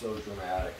so dramatic.